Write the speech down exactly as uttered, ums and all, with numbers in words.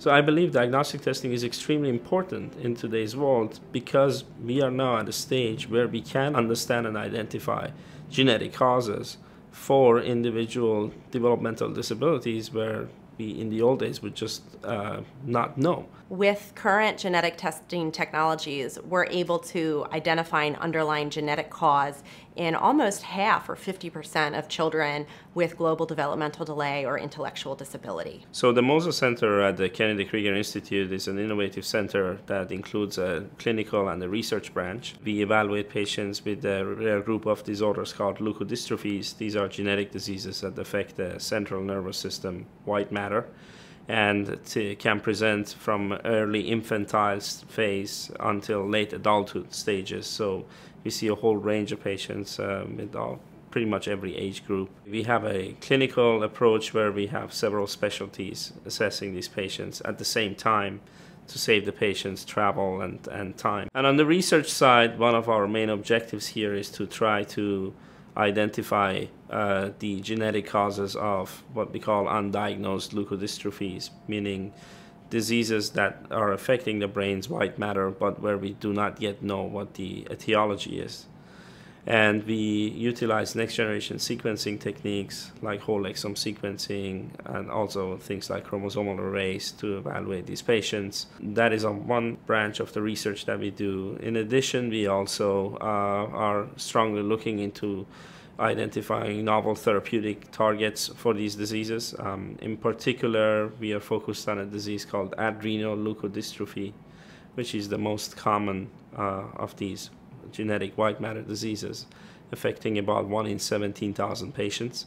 So I believe diagnostic testing is extremely important in today's world because we are now at a stage where we can understand and identify genetic causes for individual developmental disabilities where we in the old days would just uh, not know. With current genetic testing technologies, we're able to identify an underlying genetic cause in almost half or fifty percent of children with global developmental delay or intellectual disability. So the Moses Center at the Kennedy Krieger Institute is an innovative center that includes a clinical and a research branch. We evaluate patients with a rare group of disorders called leukodystrophies. These are genetic diseases that affect the central nervous system, white matter, and can present from early infantile phase until late adulthood stages. So we see a whole range of patients um, with all, pretty much every age group. We have a clinical approach where we have several specialties assessing these patients at the same time to save the patient's travel and, and time. And on the research side, one of our main objectives here is to try to identify uh, the genetic causes of what we call undiagnosed leukodystrophies, meaning diseases that are affecting the brain's white matter but where we do not yet know what the etiology is. And we utilize next-generation sequencing techniques like whole exome sequencing and also things like chromosomal arrays to evaluate these patients. That is on one branch of the research that we do. In addition, we also uh, are strongly looking into identifying novel therapeutic targets for these diseases. Um, in particular, we are focused on a disease called adrenoleukodystrophy, which is the most common uh, of these genetic white matter diseases, affecting about one in seventeen thousand patients.